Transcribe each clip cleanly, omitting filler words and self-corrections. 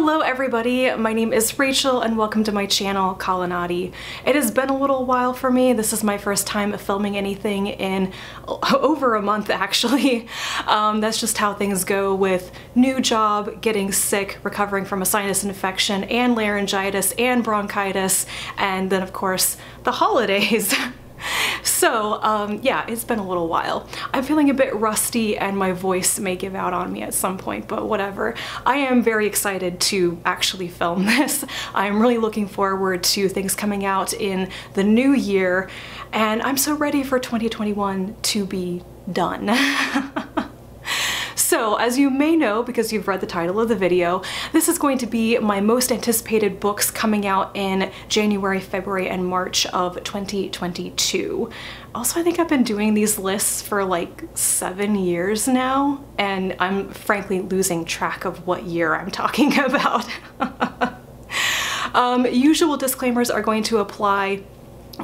Hello everybody, my name is Rachel and welcome to my channel, Kalanadi. It has been a little while for me. This is my first time filming anything in over a month actually. That's just how things go with new job, getting sick, recovering from a sinus infection and laryngitis and bronchitis, and then of course the holidays. So yeah, it's been a little while. I'm feeling a bit rusty and my voice may give out on me at some point, but whatever. I am very excited to actually film this. I'm really looking forward to things coming out in the new year, and I'm so ready for 2021 to be done. So, as you may know, because you've read the title of the video, this is going to be my most anticipated books coming out in January, February, and March of 2022. Also, I think I've been doing these lists for like 7 years now, and I'm frankly losing track of what year I'm talking about. Usual disclaimers are going to apply.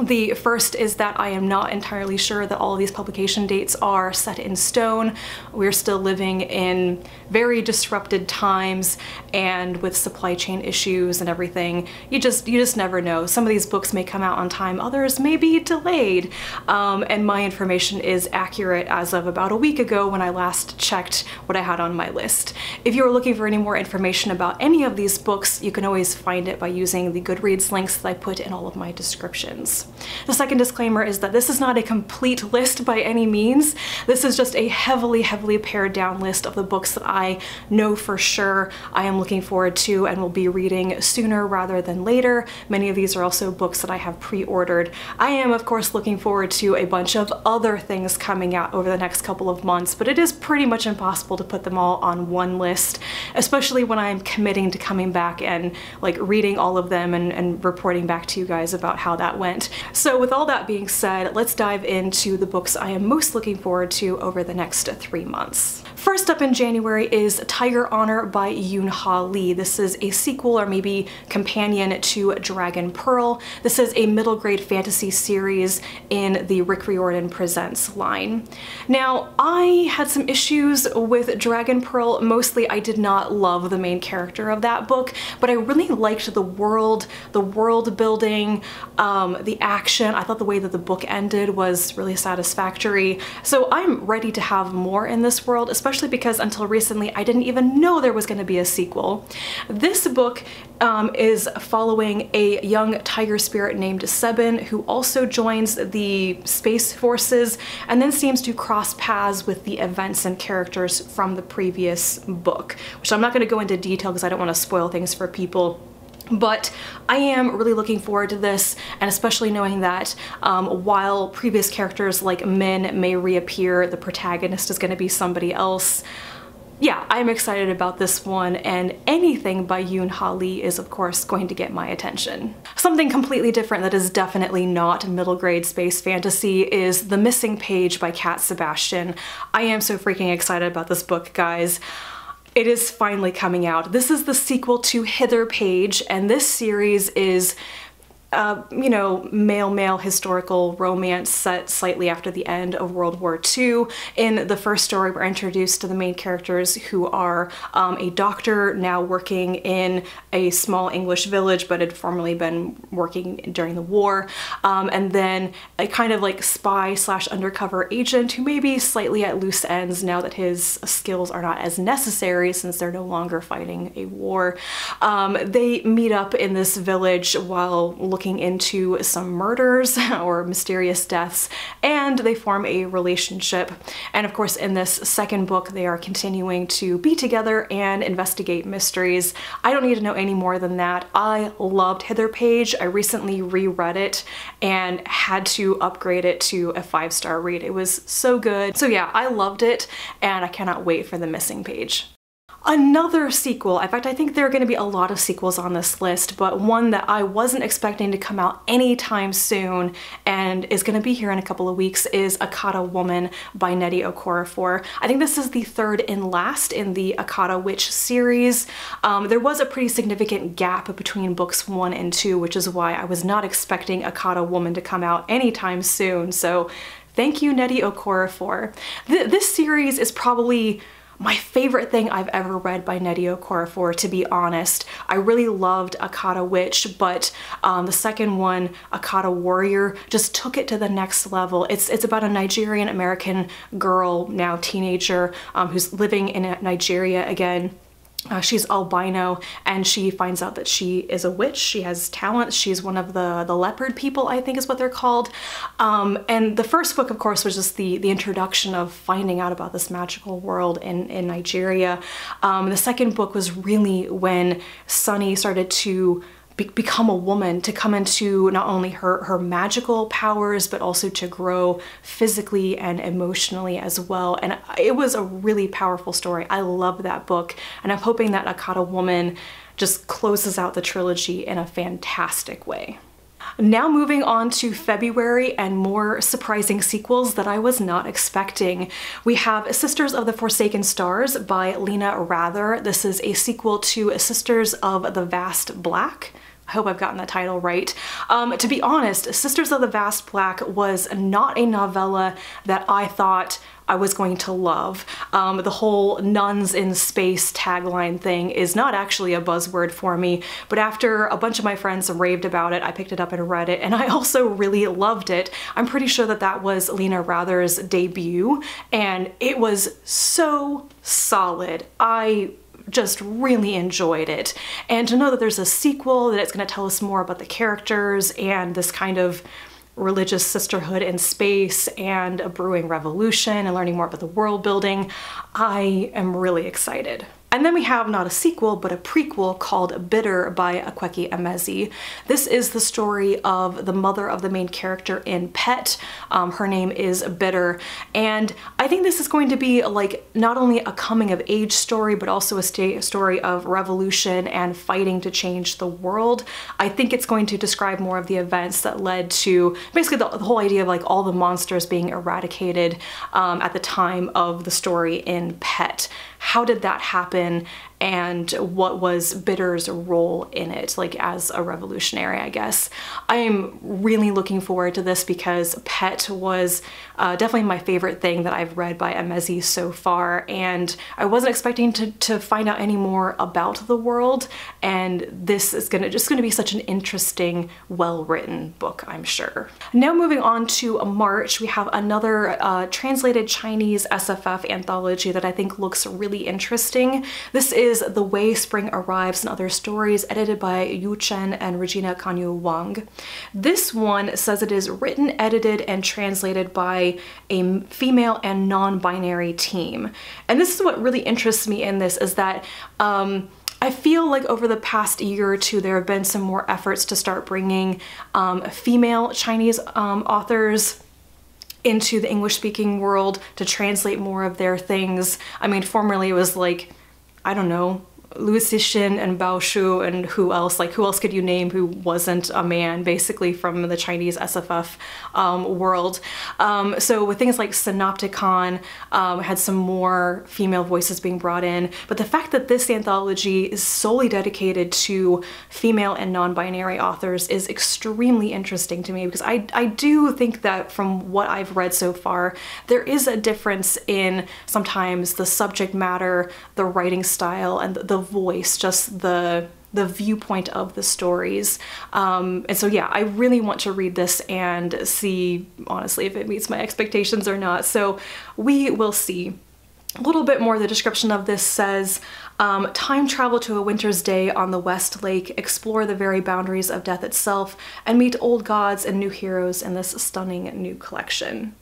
The first is that I am not entirely sure that all of these publication dates are set in stone. We're still living in very disrupted times, and with supply chain issues and everything, you just never know. Some of these books may come out on time, others may be delayed. And my information is accurate as of about a week ago when I last checked what I had on my list. If you are looking for any more information about any of these books, you can always find it by using the Goodreads links that I put in all of my descriptions. The second disclaimer is that this is not a complete list by any means. This is just a heavily, heavily pared down list of the books that I know for sure I am looking forward to and will be reading sooner rather than later. Many of these are also books that I have pre-ordered. I am, of course, looking forward to a bunch of other things coming out over the next couple of months, but it is pretty much impossible to put them all on one list, especially when I'm committing to coming back and like reading all of them and reporting back to you guys about how that went. So with all that being said, let's dive into the books I am most looking forward to over the next 3 months. First up in January is Tiger Honor by Yoon Ha Lee. This is a sequel or maybe companion to Dragon Pearl. This is a middle grade fantasy series in the Rick Riordan Presents line. Now, I had some issues with Dragon Pearl. Mostly I did not love the main character of that book, but I really liked the world building, the action. I thought the way that the book ended was really satisfactory. So I'm ready to have more in this world, especially because until recently I didn't even know there was going to be a sequel. This book is following a young tiger spirit named Sebin, who also joins the Space Forces and then seems to cross paths with the events and characters from the previous book, which I'm not going to go into detail because I don't want to spoil things for people. But I am really looking forward to this, and especially knowing that while previous characters like Min may reappear, the protagonist is going to be somebody else. Yeah, I'm excited about this one, and anything by Yoon Ha Lee is of course going to get my attention. Something completely different that is definitely not middle grade space fantasy is The Missing Page by Cat Sebastian. I am so freaking excited about this book, guys. It is finally coming out. This is the sequel to Hither Page, and this series is, you know, male-male historical romance set slightly after the end of World War II. In the first story, we're introduced to the main characters, who are a doctor now working in a small English village, but had formerly been working during the war, and then a kind of like spy slash undercover agent who may be slightly at loose ends now that his skills are not as necessary since they're no longer fighting a war. They meet up in this village while looking into some murders or mysterious deaths, and they form a relationship. And of course, in this second book, they are continuing to be together and investigate mysteries. I don't need to know any more than that. I loved Hither Page. I recently reread it and had to upgrade it to a 5-star read. It was so good. So yeah, I loved it, and I cannot wait for The Missing Page. Another sequel, in fact I think there are going to be a lot of sequels on this list, but one that I wasn't expecting to come out anytime soon and is going to be here in a couple of weeks, is Akata Woman by Nnedi Okorafor. I think this is the third and last in the Akata Witch series. There was a pretty significant gap between books 1 and 2, which is why I was not expecting Akata Woman to come out anytime soon, so thank you Nnedi Okorafor. This series is probably my favorite thing I've ever read by Nnedi Okorafor, to be honest. I really loved Akata Witch, but the second one, Akata Warrior, just took it to the next level. It's about a Nigerian-American girl, now teenager, who's living in Nigeria again. She's albino, and she finds out that she is a witch. She has talents. She's one of the leopard people, I think is what they're called. And the first book, of course, was just the introduction of finding out about this magical world in Nigeria. The second book was really when Sunny started to become a woman, to come into not only her magical powers, but also to grow physically and emotionally as well. And it was a really powerful story. I love that book, and I'm hoping that Akata Woman just closes out the trilogy in a fantastic way. Now moving on to February and more surprising sequels that I was not expecting. We have Sisters of the Forsaken Stars by Lina Rather. This is a sequel to Sisters of the Vast Black. I hope I've gotten the title right. To be honest, Sisters of the Vast Black was not a novella that I thought I was going to love. The whole nuns in space tagline thing is not actually a buzzword for me, but after a bunch of my friends raved about it, I picked it up and read it, and I also really loved it. I'm pretty sure that that was Lina Rather's debut, and it was so solid. I just really enjoyed it. And to know that there's a sequel, that it's going to tell us more about the characters and this kind of religious sisterhood in space and a brewing revolution and learning more about the world building, I am really excited. And then we have not a sequel, but a prequel called Bitter by Akwaeke Emezi. This is the story of the mother of the main character in Pet. Her name is Bitter. And I think this is going to be like not only a coming of age story, but also a story of revolution and fighting to change the world. I think it's going to describe more of the events that led to basically the whole idea of like all the monsters being eradicated at the time of the story in Pet. How did that happen, and what was Bitter's role in it, like as a revolutionary, I guess. I am really looking forward to this because Pet was definitely my favorite thing that I've read by Emezi so far, and I wasn't expecting to find out any more about the world, and this is just gonna be such an interesting, well-written book, I'm sure. Now moving on to March, we have another translated Chinese SFF anthology that I think looks really interesting. This is The Way Spring Arrives and Other Stories, edited by Yu Chen and Regina Kanyu Wang. This one says it is written, edited, and translated by a female and non-binary team. And this is what really interests me in this, is that I feel like over the past year or two, there have been some more efforts to start bringing female Chinese authors into the English-speaking world to translate more of their things. I mean, formerly it was like, I don't know, Louis Xixin and Baoshu and who else? Like, who else could you name who wasn't a man, basically, from the Chinese SFF world? So with things like Synopticon, had some more female voices being brought in. But the fact that this anthology is solely dedicated to female and non-binary authors is extremely interesting to me, because I do think that from what I've read so far, there is a difference in sometimes the subject matter, the writing style, and the voice, just the viewpoint of the stories. And so yeah, I really want to read this and see, honestly, if it meets my expectations or not. So we will see. A little bit more, the description of this says, time travel to a winter's day on the West Lake, explore the very boundaries of death itself, and meet old gods and new heroes in this stunning new collection.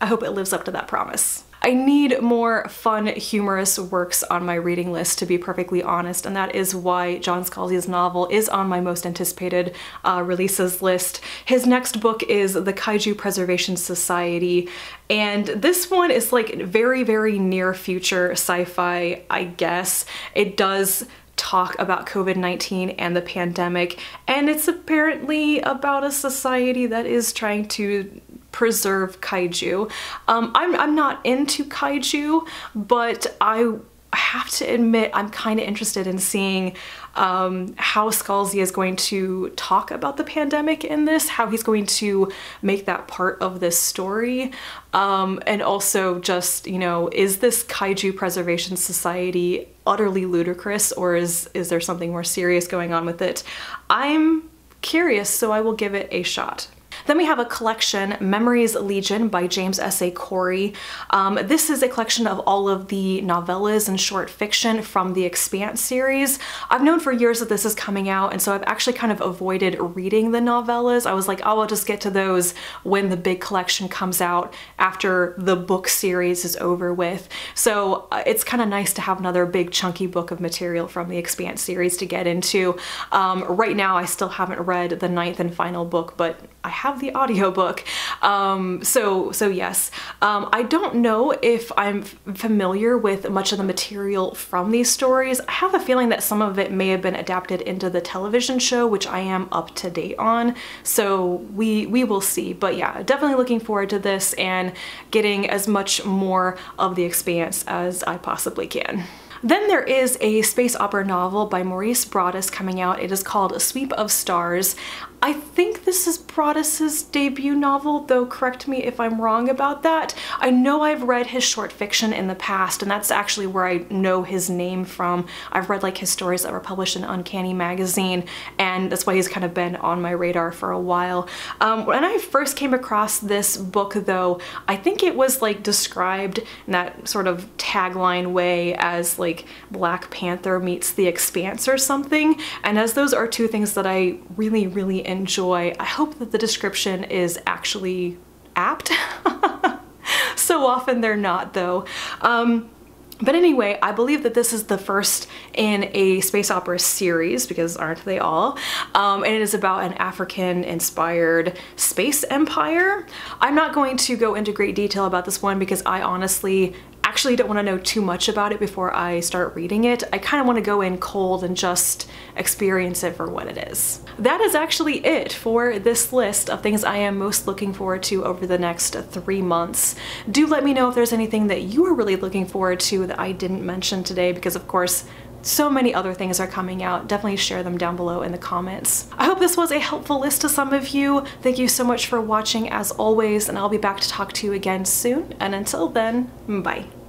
I hope it lives up to that promise. I need more fun, humorous works on my reading list, to be perfectly honest, and that is why John Scalzi's novel is on my most anticipated releases list. His next book is The Kaiju Preservation Society, and this one is like very, very near future sci-fi, I guess. It does talk about COVID-19 and the pandemic, and it's apparently about a society that is trying to preserve kaiju. I'm not into kaiju, but I I have to admit, I'm kind of interested in seeing how Scalzi is going to talk about the pandemic in this, how he's going to make that part of this story, and also just, you know, is this Kaiju Preservation Society utterly ludicrous, or is there something more serious going on with it? I'm curious, so I will give it a shot. Then we have a collection, Memory's Legion by James S. A. Corey. This is a collection of all of the novellas and short fiction from the Expanse series. I've known for years that this is coming out, and so I've actually kind of avoided reading the novellas. I was like, oh, I'll just get to those when the big collection comes out after the book series is over with. So it's kind of nice to have another big chunky book of material from the Expanse series to get into. Right now, I still haven't read the 9th and final book, but I have the audiobook, so yes. I don't know if I'm familiar with much of the material from these stories. I have a feeling that some of it may have been adapted into the television show, which I am up to date on, so we will see. But yeah, definitely looking forward to this and getting as much more of the Expanse as I possibly can. Then there is a space opera novel by Maurice Broaddus coming out. It is called A Sweep of Stars. I think this is Broaddus's debut novel, though correct me if I'm wrong about that. I know I've read his short fiction in the past, and that's actually where I know his name from. I've read like his stories that were published in Uncanny Magazine, and that's why he's kind of been on my radar for a while. When I first came across this book, though, I think it was like described in that sort of tagline way as like Black Panther meets The Expanse or something, and as those are two things that I really enjoy, I hope that the description is actually apt. So often they're not, though. But anyway, I believe that this is the first in a space opera series, because aren't they all? And it is about an African-inspired space empire. I'm not going to go into great detail about this one because I honestly actually don't want to know too much about it before I start reading it. I kind of want to go in cold and just experience it for what it is. That is actually it for this list of things I am most looking forward to over the next 3 months. Do let me know if there's anything that you are really looking forward to that I didn't mention today, because of course so many other things are coming out. Definitely share them down below in the comments. I hope this was a helpful list to some of you. Thank you so much for watching as always, and I'll be back to talk to you again soon. And until then, bye.